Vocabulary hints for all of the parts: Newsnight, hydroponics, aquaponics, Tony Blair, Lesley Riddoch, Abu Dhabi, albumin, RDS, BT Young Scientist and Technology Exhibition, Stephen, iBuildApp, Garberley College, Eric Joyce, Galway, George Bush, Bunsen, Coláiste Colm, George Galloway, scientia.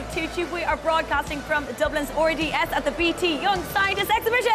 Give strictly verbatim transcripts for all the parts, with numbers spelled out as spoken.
of Tuchu. We are broadcasting from Dublin's R D S at the B T Young Scientist Exhibition.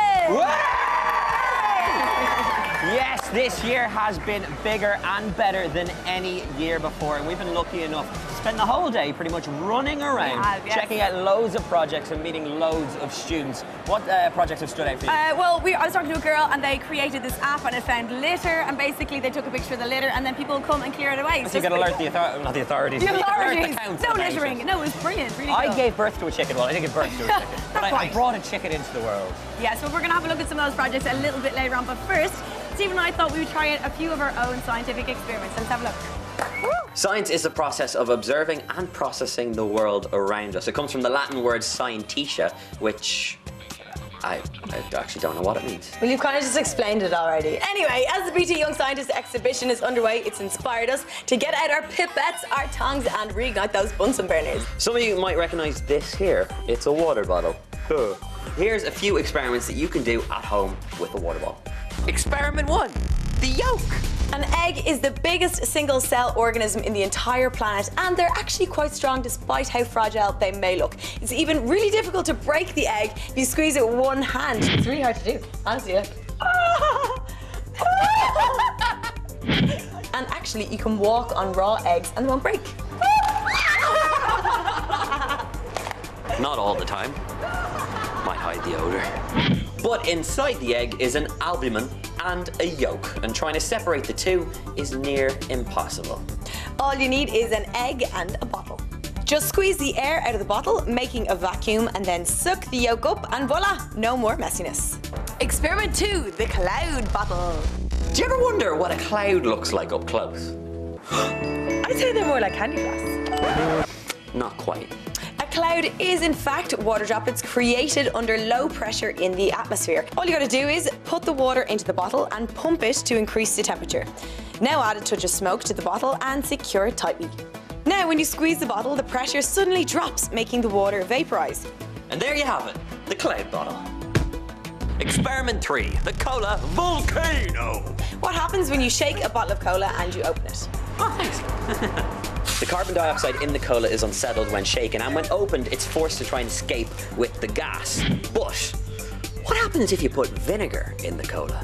Yes, this year has been bigger and better than any year before, and we've been lucky enough to spend the whole day pretty much running around, have, yes. checking out loads of projects and meeting loads of students. What uh, projects have stood out for you? Uh, well, we, I was talking to a girl and they created this app and it found litter, and basically they took a picture of the litter and then people come and clear it away. So, so you got to alert the authorities, not the authorities. The authorities. No littering. No, it was brilliant. Really I cool. gave birth to a chicken. Well, I didn't give birth to a chicken, but I, I brought a chicken into the world. Yeah, so we're going to have a look at some of those projects a little bit later on, but first, Stephen and I thought we would try out a few of our own scientific experiments. Let's have a look. Science is the process of observing and processing the world around us. It comes from the Latin word scientia, which I, I actually don't know what it means. Well, you've kind of just explained it already. Anyway, as the B T Young Scientist exhibition is underway, it's inspired us to get out our pipettes, our tongs, and reignite those Bunsen burners. Some of you might recognise this here. It's a water bottle. Huh. Here's a few experiments that you can do at home with a water bottle. Experiment one, the yolk. An egg is the biggest single cell organism in the entire planet, and they're actually quite strong despite how fragile they may look. It's even really difficult to break the egg if you squeeze it with one hand. It's really hard to do, honestly. And actually, you can walk on raw eggs and they won't break. Not all the time. Might hide the odor. But inside the egg is an albumin and a yolk, and trying to separate the two is near impossible. All you need is an egg and a bottle. Just squeeze the air out of the bottle, making a vacuum, and then suck the yolk up, and voila, no more messiness. Experiment two, the cloud bottle. Do you ever wonder what a cloud looks like up close? I'd say they're more like candy floss. Not quite. A cloud is in fact water droplets created under low pressure in the atmosphere. All you gotta do is put the water into the bottle and pump it to increase the temperature. Now add a touch of smoke to the bottle and secure it tightly. Now when you squeeze the bottle, the pressure suddenly drops, making the water vaporize. And there you have it, the cloud bottle. Experiment three, the cola volcano. What happens when you shake a bottle of cola and you open it? Oh, thanks. The carbon dioxide in the cola is unsettled when shaken, and when opened, it's forced to try and escape with the gas. But what happens if you put vinegar in the cola?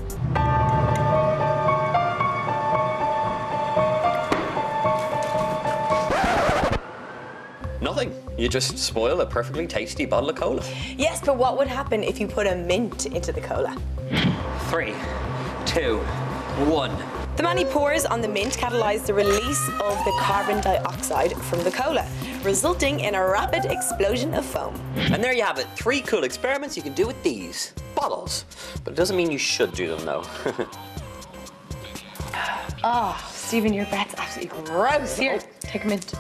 Nothing. You just spoil a perfectly tasty bottle of cola. Yes, but what would happen if you put a mint into the cola? Three, two, one. The many pours on the mint catalyse the release of the carbon dioxide from the cola, resulting in a rapid explosion of foam. And there you have it, three cool experiments you can do with these bottles. But it doesn't mean you should do them, though. Oh, Stephen, your breath's absolutely gross. Here, take a mint.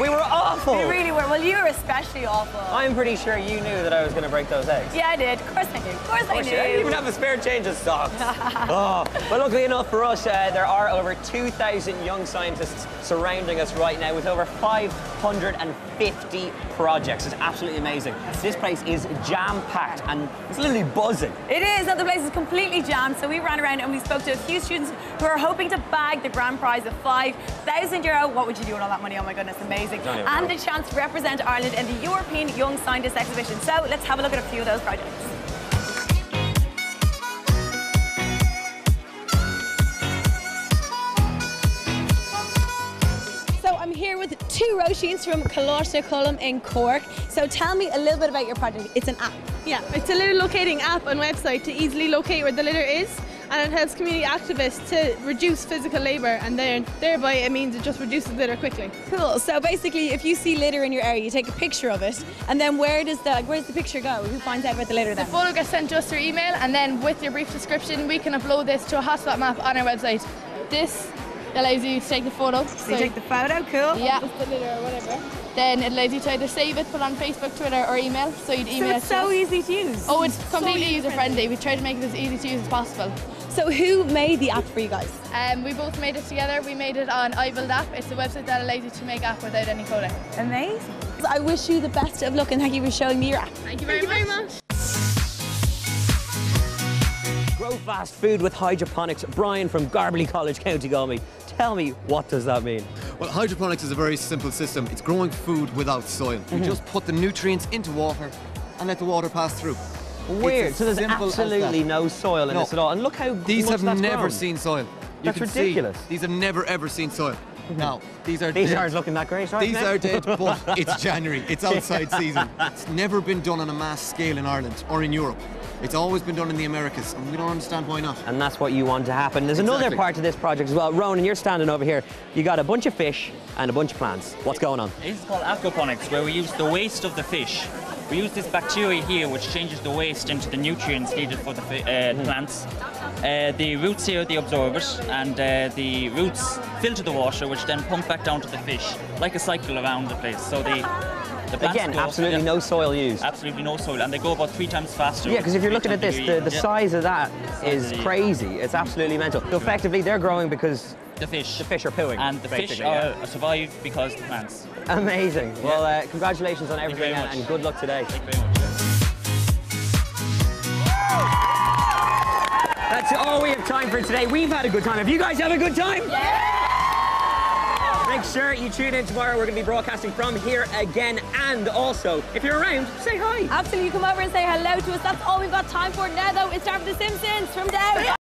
We were awful. We really were. Well, you were especially awful. I'm pretty sure you knew that I was going to break those eggs. Yeah, I did. Of course I knew. Of course, of course I knew. I didn't even have a spare change of socks. Oh. But luckily enough for us, uh, there are over two thousand young scientists surrounding us right now with over five hundred fifty projects. It's absolutely amazing. This place is jam-packed and it's literally buzzing. It is. The place is completely jammed. So we ran around and we spoke to a few students who are hoping to bag the grand prize of five thousand euro. What would you do with all that money? Oh my goodness, amazing. And the chance to represent Ireland in the European Young Scientist Exhibition. So let's have a look at a few of those projects. So I'm here with two Roisin's from Coláiste Colm in Cork. So tell me a little bit about your project. It's an app. Yeah, it's a litter locating app and website to easily locate where the litter is. And it helps community activists to reduce physical labour, and then thereby it means it just reduces litter quickly. Cool. So basically, if you see litter in your area, you take a picture of it, and then where does the where does the picture go? Who finds out about the litter then? The photo gets sent to us through email, and then with your brief description, we can upload this to a hotspot map on our website. This allows you to take the photo. So, so you take the photo, cool. Yeah. Just the litter or whatever. Then it allows you to either save it, put it on Facebook, Twitter or email, so you'd email so it to us. So it's so easy to use. Oh, it's completely user-friendly. We try to make it as easy to use as possible. So who made the app for you guys? Um, we both made it together. We made it on iBuildApp. It's a website that allows you to make app without any coding. Amazing. I wish you the best of luck and thank you for showing me your app. Thank you very, thank you very much. much. Grow fast food with hydroponics. Brian from Garberley College, County Galway. Tell me, what does that mean? Well, hydroponics is a very simple system. It's growing food without soil. Mm-hmm. We just put the nutrients into water and let the water pass through. Weird. So there's absolutely no soil in no. this at all. And look how these much have that's never grown. seen soil. You that's ridiculous. See, these have never ever seen soil. Now, these are These dead. aren't looking that great, right? These now? are dead, but it's January. It's outside season. It's never been done on a mass scale in Ireland or in Europe. It's always been done in the Americas, and we don't understand why not. And that's what you want to happen. There's exactly. another part to this project as well. Ronan, you're standing over here. You got a bunch of fish and a bunch of plants. What's going on? This is called aquaponics, where we use the waste of the fish. We use this bacteria here, which changes the waste into the nutrients needed for the uh, mm. plants. Uh, the roots here, they absorb it, and uh, the roots filter the water, which then pump back down to the fish, like a cycle around the place. So they. Again, go, absolutely yeah. no soil used. Absolutely no soil, and they go about three times faster. Yeah, because if you're looking at this, the, the yeah. size of that is crazy. It's absolutely mental. So effectively, they're growing because the fish, the fish are pooing, and the fish are, yeah. survive because the plants. Amazing. Yeah. Well, uh, congratulations on everything, and, and good luck today. Thank you very much. That's all we have time for today. We've had a good time. Have you guys had a good time? Yeah. Make sure you tune in tomorrow. We're going to be broadcasting from here again. And also, if you're around, say hi. Absolutely. Come over and say hello to us. That's all we've got time for now, though. It's time for The Simpsons from down.